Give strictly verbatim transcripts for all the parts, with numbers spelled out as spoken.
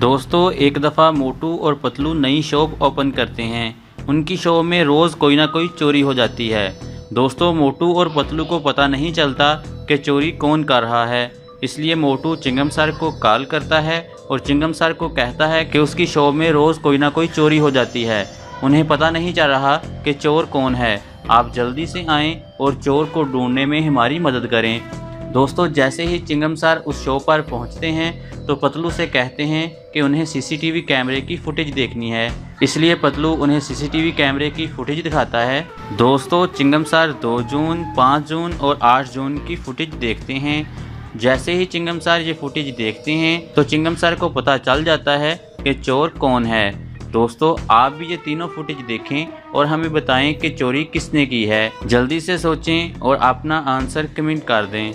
दोस्तों एक दफ़ा मोटू और पतलू नई शॉप ओपन करते हैं। उनकी शॉप में रोज़ कोई ना कोई चोरी हो जाती है। दोस्तों मोटू और पतलू को पता नहीं चलता कि चोरी कौन कर रहा है, इसलिए मोटू चिंगम सर को कॉल करता है और चिंगम सर को कहता है कि उसकी शॉप में रोज़ कोई ना कोई चोरी हो जाती है। उन्हें पता नहीं चल रहा कि चोर कौन है, आप जल्दी से आएँ और चोर को ढूंढने में हमारी मदद करें। दोस्तों जैसे ही चिंगम सर उस शॉप पर पहुंचते हैं तो पतलू से कहते हैं कि उन्हें सीसीटीवी कैमरे की फुटेज देखनी है, इसलिए पतलू उन्हें सीसीटीवी कैमरे की फुटेज दिखाता है। दोस्तों चिंगम सर दो जून, पाँच जून और आठ जून की फुटेज देखते हैं। जैसे ही चिंगम सर ये फुटेज देखते हैं तो चिंगम सर को पता चल जाता है कि चोर कौन है। दोस्तों आप भी ये तीनों फुटेज देखें और हमें बताएं कि चोरी किसने की है। जल्दी से सोचें और अपना आंसर कमेंट कर दें।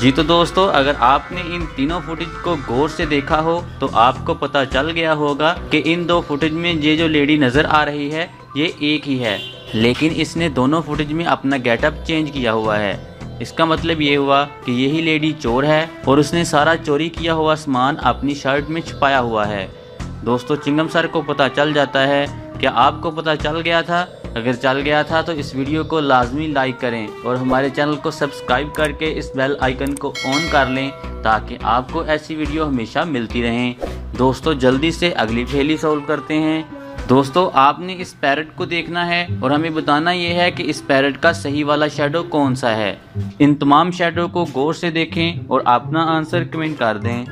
जी तो दोस्तों अगर आपने इन तीनों फुटेज को गौर से देखा हो तो आपको पता चल गया होगा कि इन दो फुटेज में ये जो लेडी नज़र आ रही है ये एक ही है, लेकिन इसने दोनों फुटेज में अपना गेटअप चेंज किया हुआ है। इसका मतलब ये हुआ कि यही लेडी चोर है और उसने सारा चोरी किया हुआ सामान अपनी शर्ट में छुपाया हुआ है। दोस्तों चिंगम सर को पता चल जाता है। क्या आपको पता चल गया था? अगर चल गया था तो इस वीडियो को लाजमी लाइक करें और हमारे चैनल को सब्सक्राइब करके इस बेल आइकन को ऑन कर लें ताकि आपको ऐसी वीडियो हमेशा मिलती रहें। दोस्तों जल्दी से अगली पहेली सॉल्व करते हैं। दोस्तों आपने इस पैरट को देखना है और हमें बताना यह है कि इस पैरट का सही वाला शेडो कौन सा है। इन तमाम शेडो को गौर से देखें और अपना आंसर कमेंट कर दें।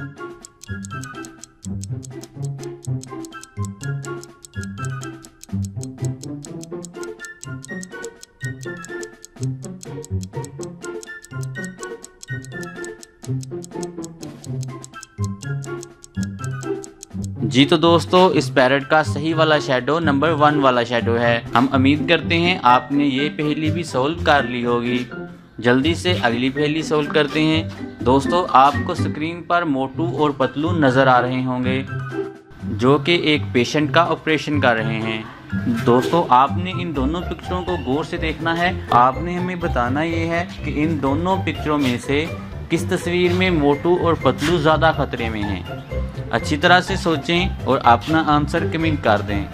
जी तो दोस्तों इस पैरट का सही वाला शेडो नंबर वन वाला शेडो है। हम उम्मीद करते हैं आपने ये पहेली भी सोल्व कर ली होगी। जल्दी से अगली पहेली सोल्व करते हैं। दोस्तों आपको स्क्रीन पर मोटू और पतलू नज़र आ रहे होंगे जो कि एक पेशेंट का ऑपरेशन कर रहे हैं। दोस्तों आपने इन दोनों पिक्चरों को गौर से देखना है। आपने हमें बताना ये है कि इन दोनों पिक्चरों में से किस तस्वीर में मोटू और पतलू ज़्यादा खतरे में हैं। अच्छी तरह से सोचें और अपना आंसर कमेंट कर दें।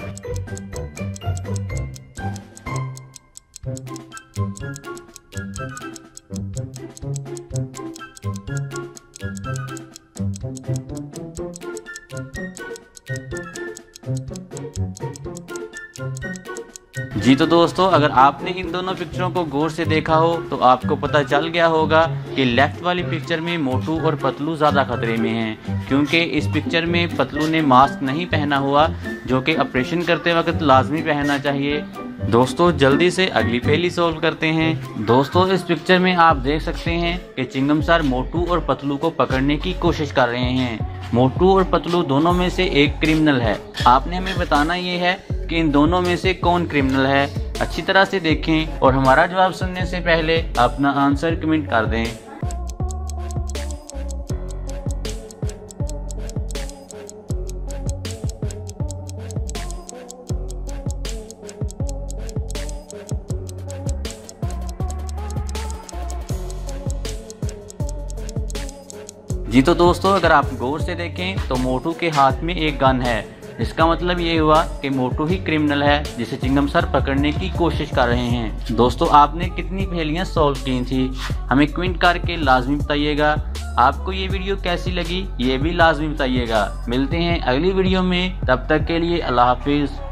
जी तो दोस्तों अगर आपने इन दोनों पिक्चरों को गौर से देखा हो तो आपको पता चल गया होगा कि लेफ़्ट वाली पिक्चर में मोटू और पतलू ज़्यादा खतरे में हैं, क्योंकि इस पिक्चर में पतलू ने मास्क नहीं पहना हुआ जो कि ऑपरेशन करते वक्त लाजमी पहनना चाहिए। दोस्तों जल्दी से अगली पहेली सॉल्व करते हैं। दोस्तों इस पिक्चर में आप देख सकते हैं कि चिंगम सर मोटू और पतलू को पकड़ने की कोशिश कर रहे हैं। मोटू और पतलू दोनों में से एक क्रिमिनल है। आपने हमें बताना ये है कि इन दोनों में से कौन क्रिमिनल है। अच्छी तरह से देखें और हमारा जवाब सुनने से पहले अपना आंसर कमेंट कर दें। जी तो दोस्तों अगर आप गौर से देखें तो मोटू के हाथ में एक गन है। इसका मतलब ये हुआ कि मोटू ही क्रिमिनल है जिसे चिंगम सर पकड़ने की कोशिश कर रहे हैं। दोस्तों आपने कितनी पहेलियाँ सॉल्व की थी हमें कमेंट करके लाजमी बताइएगा। आपको ये वीडियो कैसी लगी ये भी लाजमी बताइएगा। मिलते हैं अगली वीडियो में, तब तक के लिए अल्लाह हाफिज़।